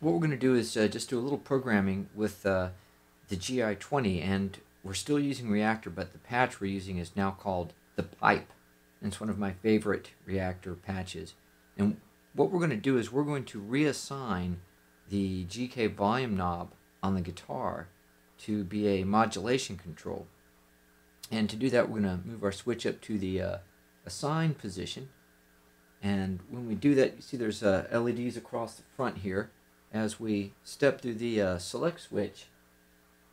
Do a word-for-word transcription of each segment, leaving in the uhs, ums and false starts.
what we're going to do is uh, just do a little programming with uh, the G I twenty, and we're still using Reaktor, but the patch we're using is now called the Pipe. And it's one of my favorite Reaktor patches. And what we're going to do is we're going to reassign the G K volume knob on the guitar to be a modulation control. And to do that, we're going to move our switch up to the uh, assign position. And when we do that, you see there's uh, L E Ds across the front here. As we step through the uh, select switch,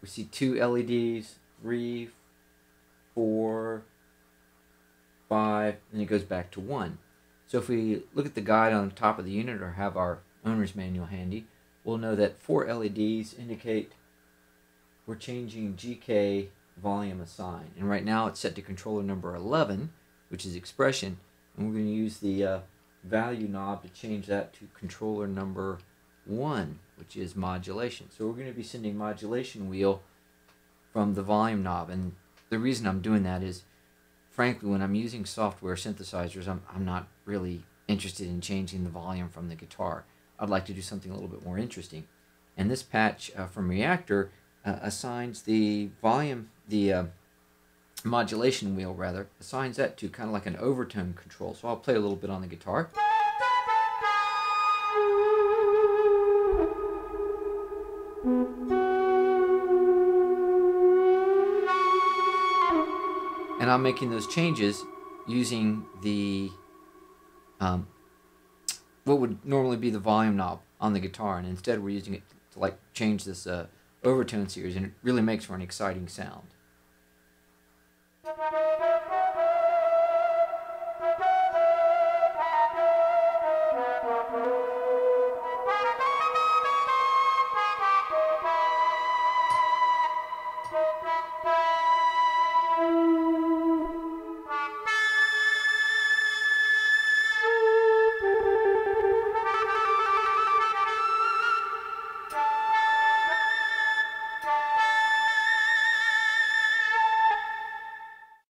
we see two L E Ds, three, four, five, and it goes back to one. So if we look at the guide on the top of the unit or have our owner's manual handy, we'll know that four L E Ds indicate we're changing G K volume assign. And right now it's set to controller number eleven, which is expression, and we're going to use the uh, value knob to change that to controller number one, which is modulation. So we're going to be sending modulation wheel from the volume knob, and the reason I'm doing that is, frankly, when I'm using software synthesizers, I'm, I'm not really interested in changing the volume from the guitar. I'd like to do something a little bit more interesting. And this patch uh, from Reaktor uh, assigns the volume, the uh, modulation wheel rather, assigns that to kind of like an overtone control. So I'll play a little bit on the guitar. And I'm making those changes using the um, what would normally be the volume knob on the guitar, and instead we're using it to like change this uh, overtone series, and it really makes for an exciting sound.